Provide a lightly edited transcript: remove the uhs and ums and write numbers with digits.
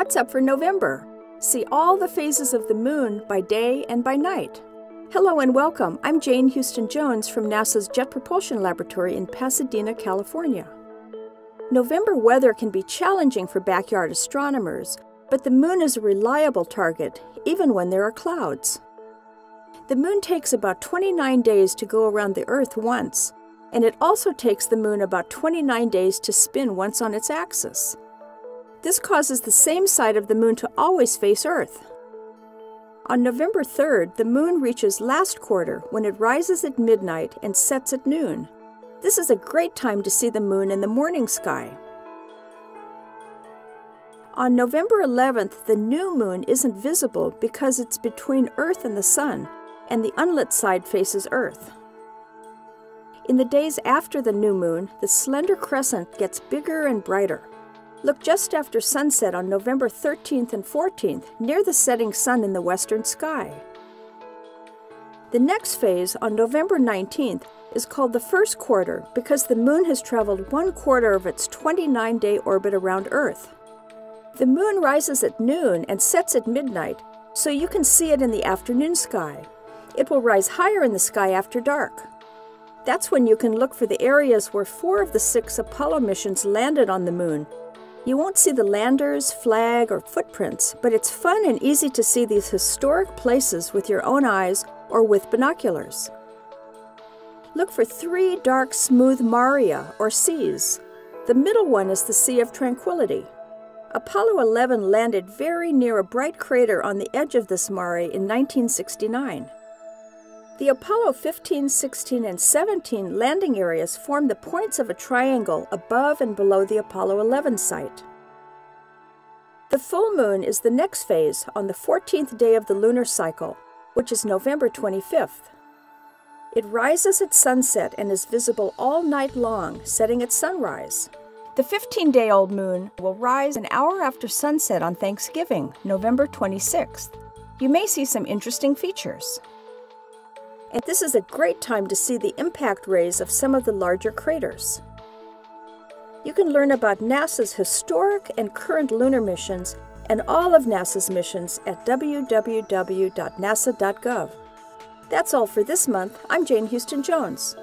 What's up for November? See all the phases of the moon by day and by night. Hello and welcome. I'm Jane Houston-Jones from NASA's Jet Propulsion Laboratory in Pasadena, California. November weather can be challenging for backyard astronomers, but the moon is a reliable target, even when there are clouds. The moon takes about 29 days to go around the Earth once, and it also takes the moon about 29 days to spin once on its axis. This causes the same side of the moon to always face Earth. On November 3rd, the moon reaches last quarter when it rises at midnight and sets at noon. This is a great time to see the moon in the morning sky. On November 11th, the new moon isn't visible because it's between Earth and the sun, and the unlit side faces Earth. In the days after the new moon, the slender crescent gets bigger and brighter. Look just after sunset on November 13th and 14th, near the setting sun in the western sky. The next phase, on November 19th, is called the first quarter because the moon has traveled one quarter of its 29-day orbit around Earth. The moon rises at noon and sets at midnight, so you can see it in the afternoon sky. It will rise higher in the sky after dark. That's when you can look for the areas where 4 of the 6 Apollo missions landed on the moon. You won't see the landers, flag, or footprints, but it's fun and easy to see these historic places with your own eyes or with binoculars. Look for 3 dark, smooth maria, or seas. The middle one is the Sea of Tranquility. Apollo 11 landed very near a bright crater on the edge of this mare in 1969. The Apollo 15, 16, and 17 landing areas form the points of a triangle above and below the Apollo 11 site. The full moon is the next phase on the 14th day of the lunar cycle, which is November 25th. It rises at sunset and is visible all night long, setting at sunrise. The 15-day-old moon will rise an hour after sunset on Thanksgiving, November 26th. You may see some interesting features. And this is a great time to see the impact rays of some of the larger craters. You can learn about NASA's historic and current lunar missions and all of NASA's missions at www.nasa.gov. That's all for this month. I'm Jane Houston-Jones.